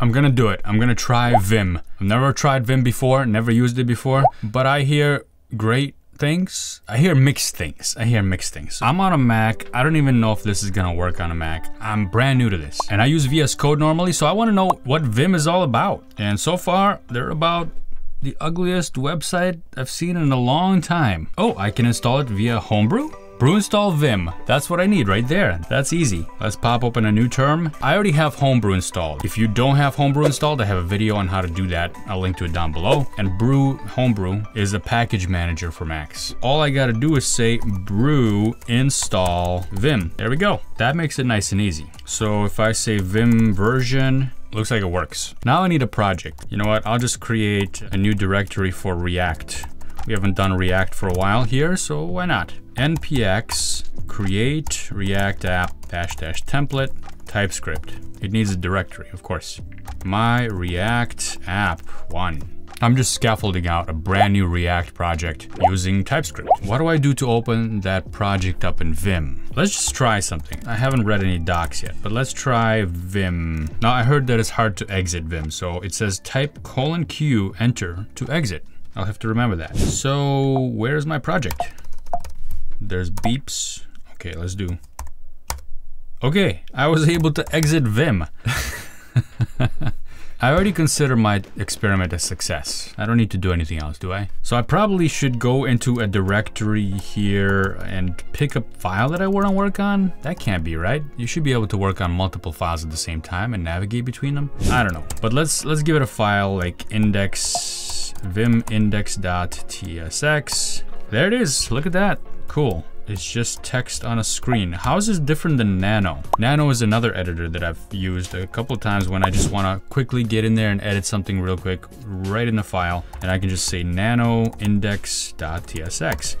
I'm gonna do it. I'm gonna try Vim. I've never tried Vim before, never used it before, but I hear great things. I hear mixed things. I'm on a Mac. I don't even know if this is gonna work on a Mac. I'm brand new to this and I use VS Code normally, so I wanna know what Vim is all about. And so far, they're about the ugliest website I've seen in a long time. Oh, I can install it via Homebrew? Brew install Vim. That's what I need right there. That's easy. Let's pop open a new term. I already have Homebrew installed. If you don't have Homebrew installed, I have a video on how to do that. I'll link to it down below. And Homebrew is a package manager for Macs. All I gotta do is say brew install Vim. There we go. That makes it nice and easy. So if I say Vim version, looks like it works. Now I need a project. You know what? I'll just create a new directory for React. We haven't done React for a while here, so why not? npx create react app -- template TypeScript. It needs a directory, of course. My React app 1. I'm just scaffolding out a brand new React project using TypeScript. What do I do to open that project up in Vim? Let's just try something. I haven't read any docs yet, but let's try Vim. Now I heard that it's hard to exit Vim, so it says type :q, enter to exit. I'll have to remember that. So where's my project? There's beeps. Okay, let's do. Okay, I was able to exit Vim. I already consider my experiment a success. I don't need to do anything else, do I? So I probably should go into a directory here and pick a file that I want to work on. That can't be right. You should be able to work on multiple files at the same time and navigate between them. I don't know, but let's give it a file like index, vim index.tsx. There it is, look at that. Cool. It's just text on a screen. How is this different than Nano? Nano is another editor that I've used a couple times when I just want to quickly get in there and edit something real quick right in the file. And I can just say nano index.tsx.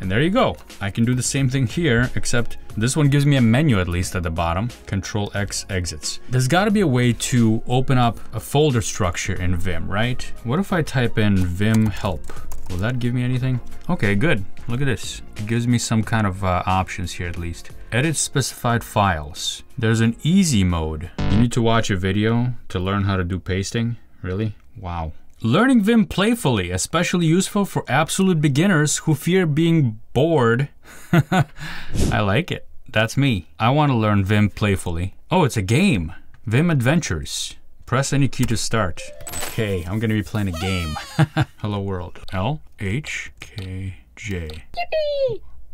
And there you go. I can do the same thing here, except this one gives me a menu at least at the bottom. Control X exits. There's got to be a way to open up a folder structure in Vim, right? What if I type in Vim help? Will that give me anything? Okay, good. Look at this. It gives me some kind of options here at least. Edit specified files. There's an easy mode. You need to watch a video to learn how to do pasting. Really? Wow. Learning Vim playfully, especially useful for absolute beginners who fear being bored. I like it. That's me. I want to learn Vim playfully. Oh, it's a game. Vim Adventures. Press any key to start. Okay, I'm gonna be playing a game. Hello world. L-H-K-J.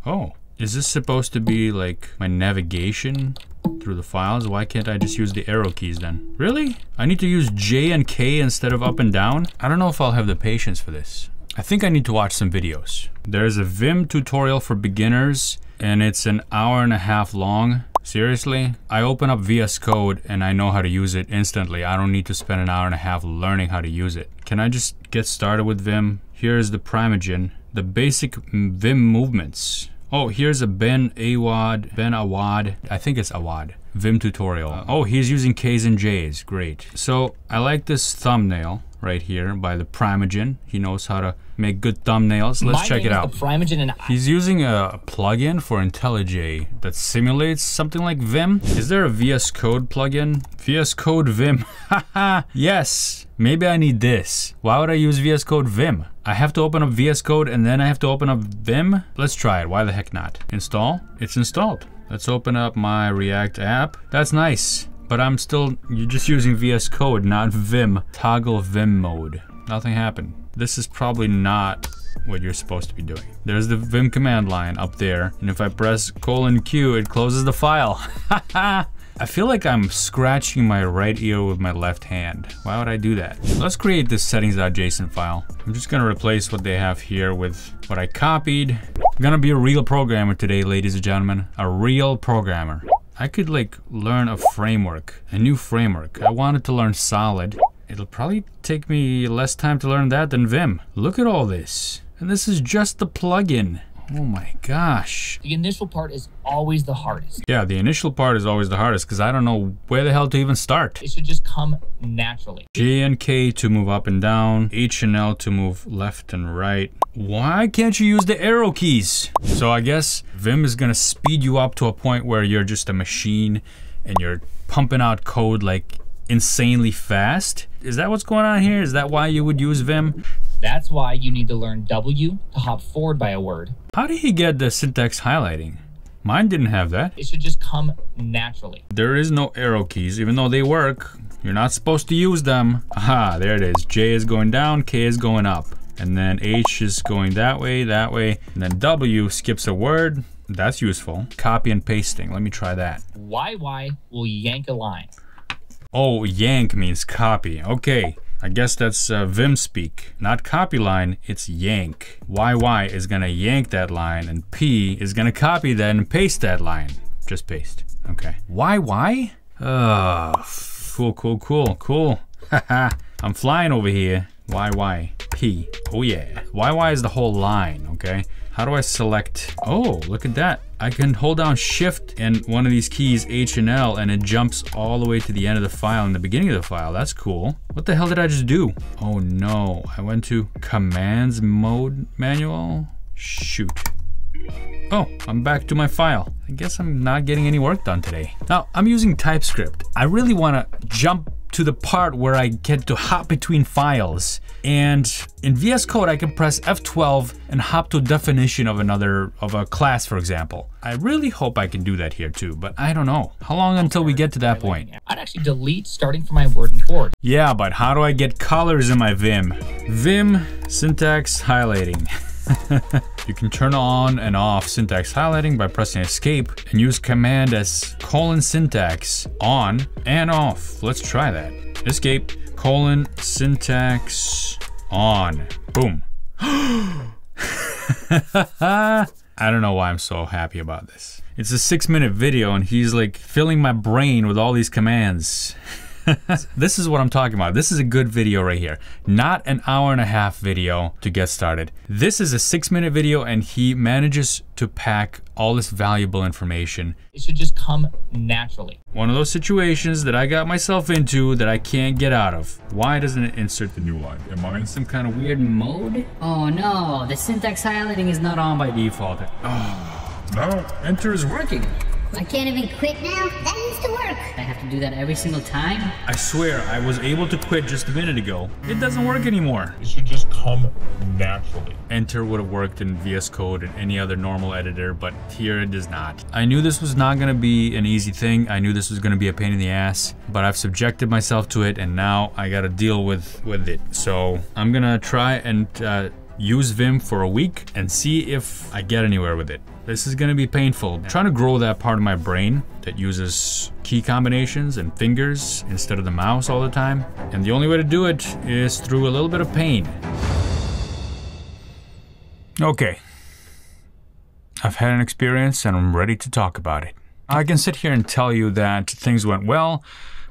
Oh, is this supposed to be like my navigation through the files? Why can't I just use the arrow keys then? Really? I need to use J and K instead of up and down? I don't know if I'll have the patience for this. I think I need to watch some videos. There's a Vim tutorial for beginners and it's an hour and a half long. Seriously, I open up VS Code and I know how to use it instantly. I don't need to spend an hour and a half learning how to use it. Can I just get started with Vim? Here's the Primeagen, the basic Vim movements. Oh, here's a Ben Awad, I think it's Awad, Vim tutorial. Oh, he's using K's and J's, great. So I like this thumbnail right here by the Primeagen. He knows how to make good thumbnails. Let's check it out. He's using a plugin for IntelliJ that simulates something like Vim. Is there a VS Code plugin? VS Code Vim. Haha, yes. Maybe I need this. Why would I use VS Code Vim? I have to open up VS Code and then I have to open up Vim? Let's try it. Why the heck not? Install? It's installed. Let's open up my React app. That's nice. But I'm still, you're just using VS Code, not Vim. Toggle Vim mode. Nothing happened. This is probably not what you're supposed to be doing. There's the Vim command line up there. And if I press :q, it closes the file. I feel like I'm scratching my right ear with my left hand. Why would I do that? Let's create this settings.json file. I'm just gonna replace what they have here with what I copied. I'm gonna be a real programmer today, ladies and gentlemen. A real programmer. I could like learn a new framework. I wanted to learn Solid. It'll probably take me less time to learn that than Vim. Look at all this. And this is just the plugin. Oh my gosh. The initial part is always the hardest. Yeah, the initial part is always the hardest because I don't know where the hell to even start. It should just come naturally. J and K to move up and down. H and L to move left and right. Why can't you use the arrow keys? So I guess Vim is gonna speed you up to a point where you're just a machine and you're pumping out code like insanely fast. Is that what's going on here? Is that why you would use Vim? That's why you need to learn W to hop forward by a word. How did he get the syntax highlighting? Mine didn't have that. It should just come naturally. There is no arrow keys, even though they work. You're not supposed to use them. Aha, there it is. J is going down, K is going up. And then H is going that way, and then W skips a word. That's useful. Copy and pasting, let me try that. YY will yank a line. Oh, yank means copy, okay. I guess that's Vim speak, not copy line, it's yank. YY is gonna yank that line and P is gonna copy that and paste that line. Just paste, okay. YY? Cool. Haha, I'm flying over here. YY, P, oh yeah. YY is the whole line, okay? How do I select? Oh, look at that. I can hold down shift and one of these keys, H and L, and it jumps all the way to the end of the file and the beginning of the file, that's cool. What the hell did I just do? Oh no, I went to commands mode manual, shoot. Oh, I'm back to my file. I guess I'm not getting any work done today. Now, I'm using TypeScript. I really wanna jump to the part where I get to hop between files. And in VS Code, I can press F12 and hop to a definition of a class, for example. I really hope I can do that here too, but I don't know. How long until we get to that point? I'd actually delete starting from my word and forward. Yeah, but how do I get colors in my Vim? Vim syntax highlighting. You can turn on and off syntax highlighting by pressing escape and use command as :syntax on and off. Let's try that. Escape :syntax on. Boom. I don't know why I'm so happy about this. It's a 6-minute video and he's like filling my brain with all these commands. This is what I'm talking about. This is a good video right here. Not an hour-and-a-half video to get started. This is a 6-minute video and he manages to pack all this valuable information. It should just come naturally. One of those situations that I got myself into that I can't get out of. Why doesn't it insert the new line? Am I in some kind of weird mode? Oh no, the syntax highlighting is not on by default. Oh, no, enter is working. I can't even quit now? That needs to work. I have to do that every single time? I swear, I was able to quit just a minute ago. It doesn't work anymore. It should just come naturally. Enter would have worked in VS Code and any other normal editor, but here it does not. I knew this was not gonna be an easy thing. I knew this was gonna be a pain in the ass, but I've subjected myself to it and now I gotta deal with it. So I'm gonna try and use Vim for a week and see if I get anywhere with it. This is gonna be painful. I'm trying to grow that part of my brain that uses key combinations and fingers instead of the mouse all the time. And the only way to do it is through a little bit of pain. Okay. I've had an experience and I'm ready to talk about it. I can sit here and tell you that things went well,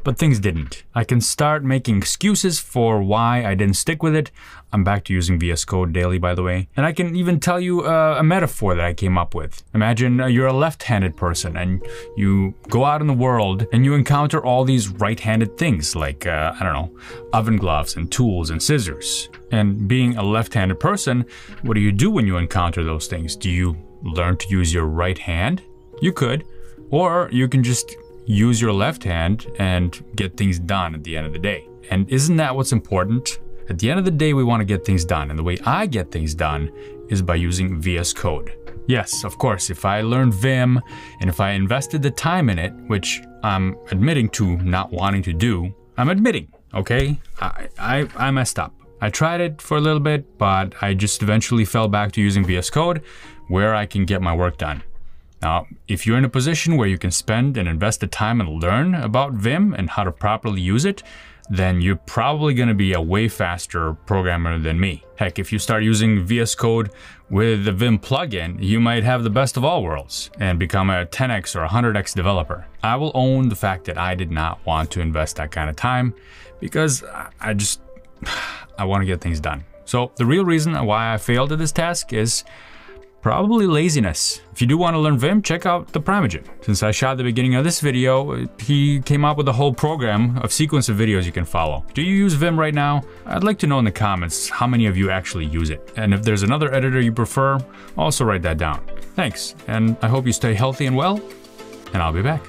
but things didn't. I can start making excuses for why I didn't stick with it. I'm back to using VS Code daily, by the way. And I can even tell you a metaphor that I came up with. Imagine you're a left-handed person and you go out in the world and you encounter all these right-handed things like, I don't know, oven gloves and tools and scissors. And being a left-handed person, what do you do when you encounter those things? Do you learn to use your right hand? You could, or you can just use your left hand and get things done at the end of the day. And isn't that what's important? At the end of the day, we want to get things done. And the way I get things done is by using VS Code. Yes, of course, if I learned Vim and if I invested the time in it, which I'm admitting to not wanting to do, I'm admitting, okay? I messed up. I tried it for a little bit, but I just eventually fell back to using VS Code where I can get my work done. Now, if you're in a position where you can spend and invest the time and learn about Vim and how to properly use it, then you're probably going to be a way faster programmer than me. Heck, if you start using VS Code with the Vim plugin, you might have the best of all worlds and become a 10x or 100x developer. I will own the fact that I did not want to invest that kind of time because I want to get things done. So the real reason why I failed at this task is probably laziness. If you do want to learn Vim, check out the Primeagen. Since I shot the beginning of this video, he came up with a whole program of sequence of videos you can follow. Do you use Vim right now? I'd like to know in the comments how many of you actually use it. And if there's another editor you prefer, also write that down. Thanks, and I hope you stay healthy and well, and I'll be back.